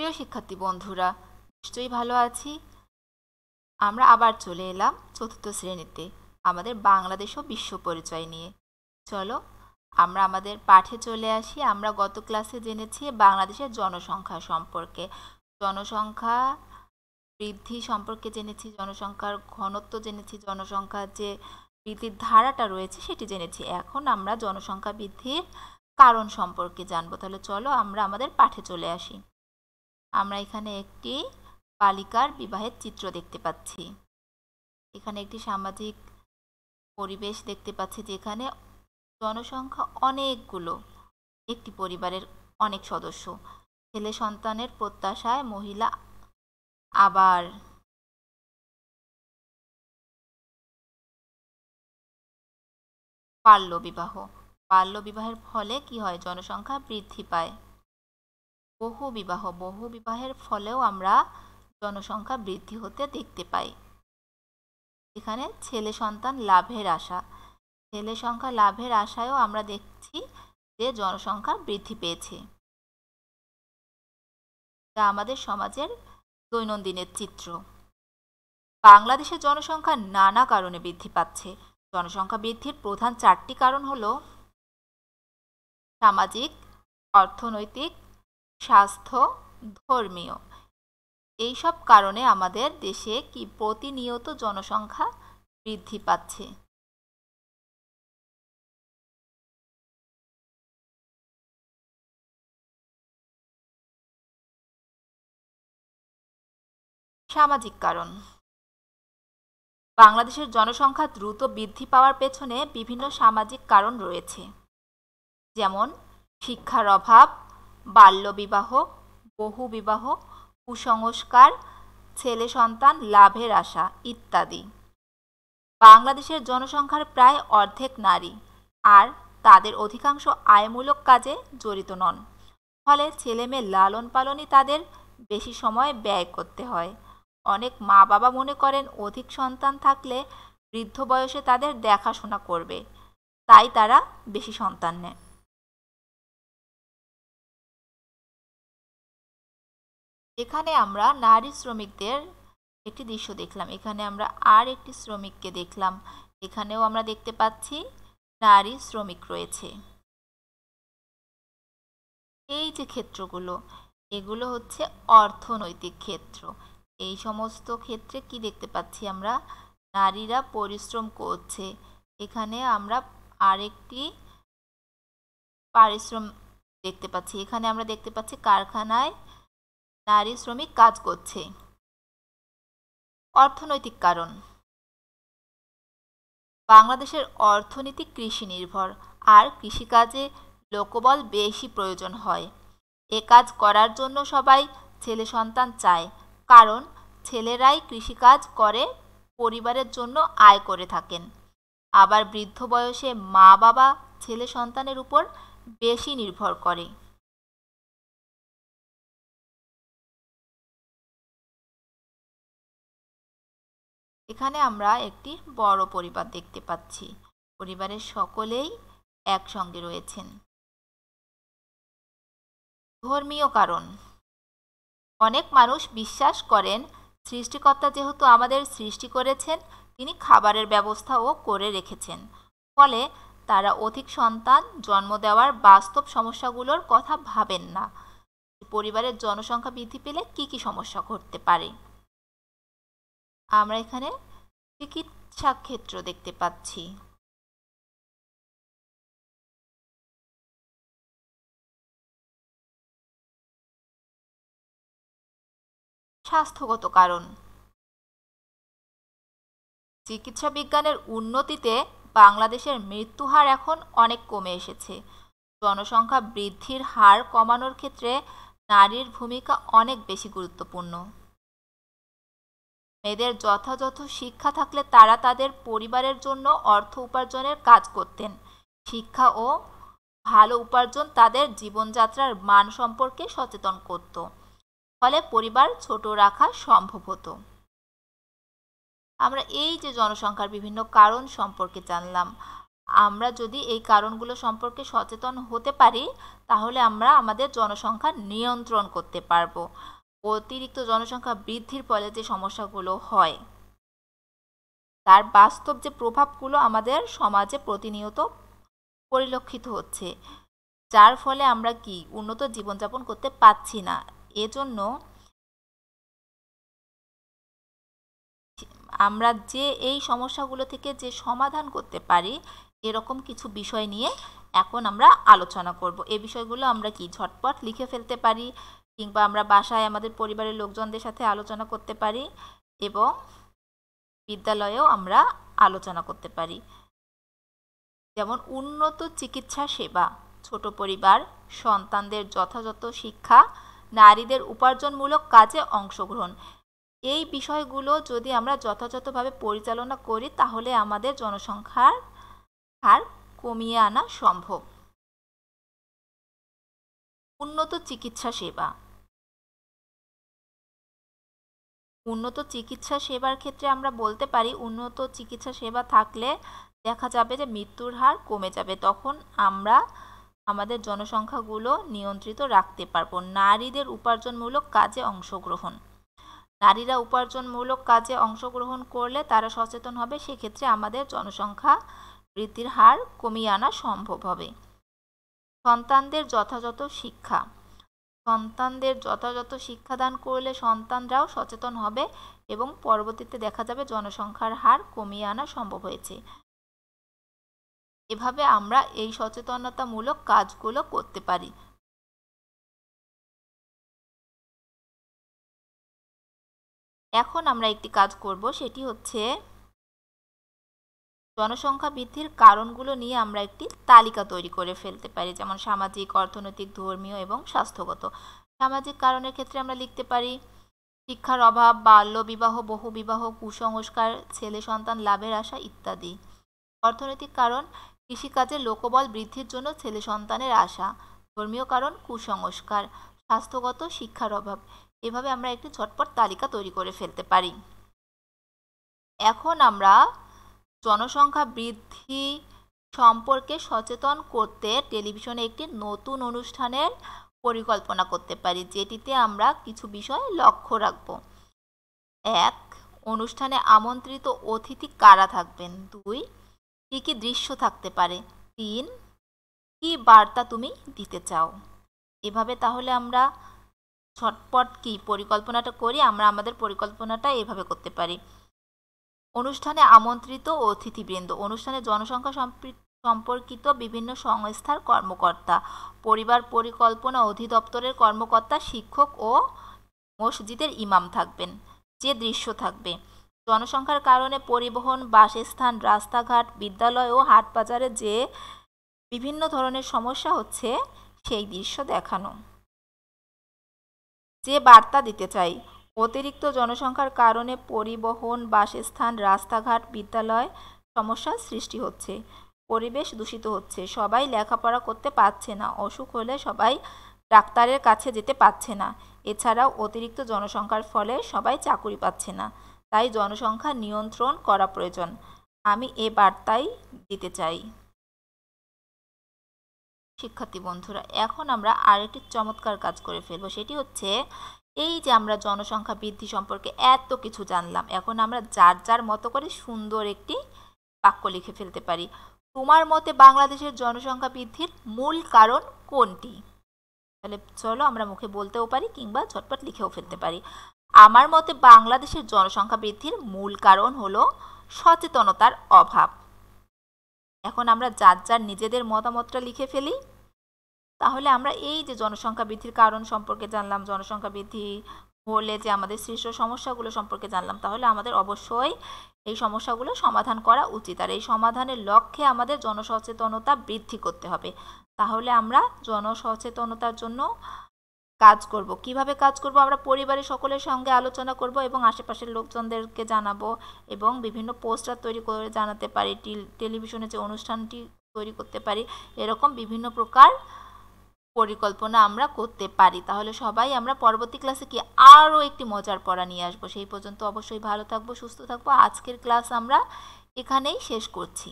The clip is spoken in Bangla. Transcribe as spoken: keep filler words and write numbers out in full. প্রিয় শিক্ষার্থী বন্ধুরা নিশ্চয়ই ভালো আছি। আমরা আবার চলে এলাম চতুর্থ শ্রেণীতে আমাদের বাংলাদেশ ও বিশ্ব পরিচয় নিয়ে। চলো আমরা আমাদের পাঠে চলে আসি। আমরা গত ক্লাসে জেনেছি বাংলাদেশের জনসংখ্যা সম্পর্কে, জনসংখ্যা বৃদ্ধি সম্পর্কে জেনেছি, জনসংখ্যার ঘনত্ব জেনেছি, জনসংখ্যার যে বৃদ্ধির ধারাটা রয়েছে সেটি জেনেছি। এখন আমরা জনসংখ্যা বৃদ্ধির কারণ সম্পর্কে জানবো। তাহলে চলো আমরা আমাদের পাঠে চলে আসি। আমরা এখানে একটি বালিকার বিবাহের চিত্র দেখতে পাচ্ছি, এখানে একটি সামাজিক পরিবেশ দেখতে পাচ্ছি যেখানে জনসংখ্যা অনেকগুলো, একটি পরিবারের অনেক সদস্য। ছেলে সন্তানের প্রত্যাশায় মহিলা আবার বাল্যবিবাহ, বাল্যবিবাহের ফলে কি হয়, জনসংখ্যা বৃদ্ধি পায়। বহু বিবাহ, বহু বিবাহের ফলেও আমরা জনসংখ্যা বৃদ্ধি হতে দেখতে পাই। এখানে ছেলে সন্তান লাভের আশা, ছেলে সংখ্যা লাভের আশায়ও আমরা দেখছি যে জনসংখ্যা বৃদ্ধি পেয়েছে। তা আমাদের সমাজের দৈনন্দিনের চিত্র। বাংলাদেশের জনসংখ্যা নানা কারণে বৃদ্ধি পাচ্ছে। জনসংখ্যা বৃদ্ধির প্রধান চারটি কারণ হলো সামাজিক, অর্থনৈতিক, স্বাস্থ্য, ধর্মীয়। এইসব কারণে আমাদের দেশে কি প্রতিনিয়ত জনসংখ্যা বৃদ্ধি পাচ্ছে। সামাজিক কারণ, বাংলাদেশের জনসংখ্যা দ্রুত বৃদ্ধি পাওয়ার পেছনে বিভিন্ন সামাজিক কারণ রয়েছে, যেমন শিক্ষার অভাব, বাল্যবিবাহ, বহুবিবাহ, কুসংস্কার, ছেলে সন্তান লাভের আশা ইত্যাদি। বাংলাদেশের জনসংখ্যার প্রায় অর্ধেক নারী, আর তাদের অধিকাংশ আয়মূলক কাজে জড়িত নন, ফলে ছেলেমেয়ে লালন পালনই তাদের বেশি সময় ব্যয় করতে হয়। অনেক মা বাবা মনে করেন অধিক সন্তান থাকলে বৃদ্ধ বয়সে তাদের দেখাশোনা করবে, তাই তারা বেশি সন্তান নেয়। এখানে আমরা নারী শ্রমিকদের একটি দৃশ্য দেখলাম, এখানে আমরা আর একটি শ্রমিককে দেখলাম। এখানেও আমরা দেখতে পাচ্ছি নারী শ্রমিক রয়েছে। এই যে ক্ষেত্রগুলো, এগুলো হচ্ছে অর্থনৈতিক ক্ষেত্র। এই সমস্ত ক্ষেত্রে কি দেখতে পাচ্ছি আমরা, নারীরা পরিশ্রম করছে। এখানে আমরা আরেকটি পারিশ্রম দেখতে পাচ্ছি, এখানে আমরা দেখতে পাচ্ছি কারখানায় নারী শ্রমিক কাজ করছে। অর্থনৈতিক কারণ, বাংলাদেশের অর্থনীতি কৃষি নির্ভর, আর কৃষিকাজে লোকবল বেশি প্রয়োজন হয়। এ কাজ করার জন্য সবাই ছেলে সন্তান চায়, কারণ ছেলেরাই কৃষিকাজ করে পরিবারের জন্য আয় করে থাকেন। আবার বৃদ্ধ বয়সে মা বাবা ছেলে সন্তানের উপর বেশি নির্ভর করে। এখানে আমরা একটি বড় পরিবার দেখতে পাচ্ছি, পরিবারের সকলেই একসঙ্গে রয়েছেন। ধর্মীয় কারণ, অনেক মানুষ বিশ্বাস করেন সৃষ্টিকর্তা যেহেতু আমাদের সৃষ্টি করেছেন, তিনি খাবারের ব্যবস্থাও করে রেখেছেন, ফলে তারা অধিক সন্তান জন্ম দেওয়ার বাস্তব সমস্যাগুলোর কথা ভাবেন না। পরিবারের জনসংখ্যা বৃদ্ধি পেলে কি কি সমস্যা ঘটতে পারে, আমরা এখানে চিকিৎসা ক্ষেত্র দেখতে পাচ্ছি। স্বাস্থ্যগত কারণ, চিকিৎসা বিজ্ঞানের উন্নতিতে বাংলাদেশের মৃত্যুহার এখন অনেক কমে এসেছে। জনসংখ্যা বৃদ্ধির হার কমানোর ক্ষেত্রে নারীর ভূমিকা অনেক বেশি গুরুত্বপূর্ণ। মেয়েদের যথাযথ শিক্ষা থাকলে তারা তাদের পরিবারের জন্য অর্থ উপার্জনের কাজ করতেন। শিক্ষা ও ভালো উপার্জন তাদের জীবনযাত্রার মান সম্পর্কে সচেতন করত, ফলে পরিবার ছোট রাখা সম্ভব হতো। আমরা এই যে জনসংখ্যার বিভিন্ন কারণ সম্পর্কে জানলাম, আমরা যদি এই কারণগুলো সম্পর্কে সচেতন হতে পারি তাহলে আমরা আমাদের জনসংখ্যা নিয়ন্ত্রণ করতে পারব। অতিরিক্ত জনসংখ্যা বৃদ্ধির ফলে যে সমস্যাগুলো হয় তার বাস্তব যে প্রভাবগুলো আমাদের সমাজে প্রতিনিয়ত পরিলক্ষিত হচ্ছে, যার ফলে আমরা কি উন্নত জীবনযাপন করতে পারছি না। এজন্য আমরা যে এই সমস্যাগুলো থেকে যে সমাধান করতে পারি এরকম কিছু বিষয় নিয়ে এখন আমরা আলোচনা করব। এই বিষয়গুলো আমরা কি ঝটপট লিখে ফেলতে পারি, কিংবা আমরা বাসায় আমাদের পরিবারের লোকজনদের সাথে আলোচনা করতে পারি এবং বিদ্যালয়েও আমরা আলোচনা করতে পারি। যেমন উন্নত চিকিৎসা সেবা, ছোট পরিবার, সন্তানদের যথাযথ শিক্ষা, নারীদের উপার্জনমূলক কাজে অংশগ্রহণ, এই বিষয়গুলো যদি আমরা যথাযথভাবে পরিচালনা করি তাহলে আমাদের জনসংখ্যার হার কমিয়ে আনা সম্ভব। উন্নত চিকিৎসা সেবা, উন্নত চিকিৎসা সেবার ক্ষেত্রে আমরা বলতে পারি উন্নত চিকিৎসা সেবা থাকলে দেখা যাবে যে মৃত্যুর হার কমে যাবে, তখন আমরা আমাদের জনসংখ্যাগুলো নিয়ন্ত্রিত রাখতে পারব। নারীদের উপার্জনমূলক কাজে অংশগ্রহণ, নারীরা উপার্জনমূলক কাজে অংশগ্রহণ করলে তারা সচেতন হবে, সেক্ষেত্রে আমাদের জনসংখ্যা বৃদ্ধির হার কমিয়ে আনা সম্ভব হবে। সন্তানদের যথাযথ শিক্ষা, সন্তানদের যথাযথ শিক্ষাদান করলে সন্তানরাও সচেতন হবে এবং পরবর্তীতে দেখা যাবে জনসংখ্যার হার কমিয়ে আনা সম্ভব হয়েছে। এভাবে আমরা এই সচেতনতামূলক কাজগুলো করতে পারি। এখন আমরা একটি কাজ করব, সেটি হচ্ছে জনসংখ্যা বৃদ্ধির কারণগুলো নিয়ে আমরা একটি তালিকা তৈরি করে ফেলতে পারি, যেমন সামাজিক, অর্থনৈতিক, ধর্মীয় এবং স্বাস্থ্যগত। সামাজিক কারণের ক্ষেত্রে আমরা লিখতে পারি শিক্ষার অভাব, বাল্যবিবাহ, বহুবিবাহ, কুসংস্কার, ছেলে সন্তান লাভের আশা ইত্যাদি। অর্থনৈতিক কারণ কৃষিকাজে লোকবল বৃদ্ধির জন্য ছেলে সন্তানের আশা। ধর্মীয় কারণ কুসংস্কার। স্বাস্থ্যগত শিক্ষার অভাব। এভাবে আমরা একটি ঝটপট তালিকা তৈরি করে ফেলতে পারি। এখন আমরা জনসংখ্যা বৃদ্ধি সম্পর্কে সচেতন করতে টেলিভিশনে একটি নতুন অনুষ্ঠানের পরিকল্পনা করতে পারি, যেটিতে আমরা কিছু বিষয় লক্ষ্য রাখব। এক, অনুষ্ঠানে আমন্ত্রিত অতিথি কারা থাকবেন। দুই, কী কী দৃশ্য থাকতে পারে। তিন, কী বার্তা তুমি দিতে চাও। এভাবে তাহলে আমরা ঝটপট কি পরিকল্পনাটা করি, আমরা আমাদের পরিকল্পনাটা এভাবে করতে পারি। অনুষ্ঠানে আমন্ত্রিত অতিথিবৃন্দ, অনুষ্ঠানে জনসংখ্যা সম্পর্কিত বিভিন্ন সংস্থার কর্মকর্তা, পরিবার পরিকল্পনা অধিদপ্তরের কর্মকর্তা, শিক্ষক ও মসজিদের ইমাম থাকবেন। যে দৃশ্য থাকবে জনসংখ্যার কারণে পরিবহন, বাসস্থান, রাস্তাঘাট, বিদ্যালয় ও হাটবাজারে যে বিভিন্ন ধরনের সমস্যা হচ্ছে সেই দৃশ্য দেখানো। যে বার্তা দিতে চাই, অতিরিক্ত জনসংখ্যার কারণে পরিবহন, বাসস্থান, রাস্তাঘাট, বিদ্যালয় সমস্যার সৃষ্টি হচ্ছে, পরিবেশ দূষিত হচ্ছে, সবাই লেখাপড়া করতে পারছে না, অসুখ হলে সবাই ডাক্তারের কাছে যেতে পারছে না, এছাড়াও অতিরিক্ত জনসংখ্যার ফলে সবাই চাকরি পাচ্ছে না, তাই জনসংখ্যা নিয়ন্ত্রণ করা প্রয়োজন। আমি এ বার্তাই দিতে চাই। শিক্ষার্থী বন্ধুরা, এখন আমরা আরেকটি চমৎকার কাজ করে ফেলব, সেটি হচ্ছে এই যে আমরা জনসংখ্যা বৃদ্ধি সম্পর্কে এত কিছু জানলাম, এখন আমরা যার যার মতো করে সুন্দর একটি বাক্য লিখে ফেলতে পারি। তোমার মতে বাংলাদেশের জনসংখ্যা বৃদ্ধির মূল কারণ কোনটি? তাহলে চলো আমরা মুখে বলতেও পারি কিংবা ঝটপট লিখেও ফেলতে পারি। আমার মতে বাংলাদেশের জনসংখ্যা বৃদ্ধির মূল কারণ হলো সচেতনতার অভাব। এখন আমরা যার যার নিজেদের মতামতটা লিখে ফেলি। তাহলে আমরা এই যে জনসংখ্যা বৃদ্ধির কারণ সম্পর্কে জানলাম, জনসংখ্যা বৃদ্ধি হলে যে আমাদের সৃষ্ট সমস্যাগুলো সম্পর্কে জানলাম, তাহলে আমাদের অবশ্যই এই সমস্যাগুলো সমাধান করা উচিত, আর এই সমাধানের লক্ষ্যে আমাদের জনসচেতনতা বৃদ্ধি করতে হবে। তাহলে আমরা জনসচেতনতার জন্য কাজ করব। কিভাবে কাজ করব? আমরা পরিবারের সকলের সঙ্গে আলোচনা করব এবং আশেপাশের লোকজনদেরকে জানাবো এবং বিভিন্ন পোস্টার তৈরি করে জানাতে পারি, টেলিভিশনে যে অনুষ্ঠানটি তৈরি করতে পারি, এরকম বিভিন্ন প্রকার পরিকল্পনা আমরা করতে পারি। তাহলে সবাই আমরা পরবর্তী ক্লাসে কি আরও একটি মজার পড়া নিয়ে আসবো। সেই পর্যন্ত অবশ্যই ভালো থাকবো, সুস্থ থাকবো। আজকের ক্লাস আমরা এখানেই শেষ করছি।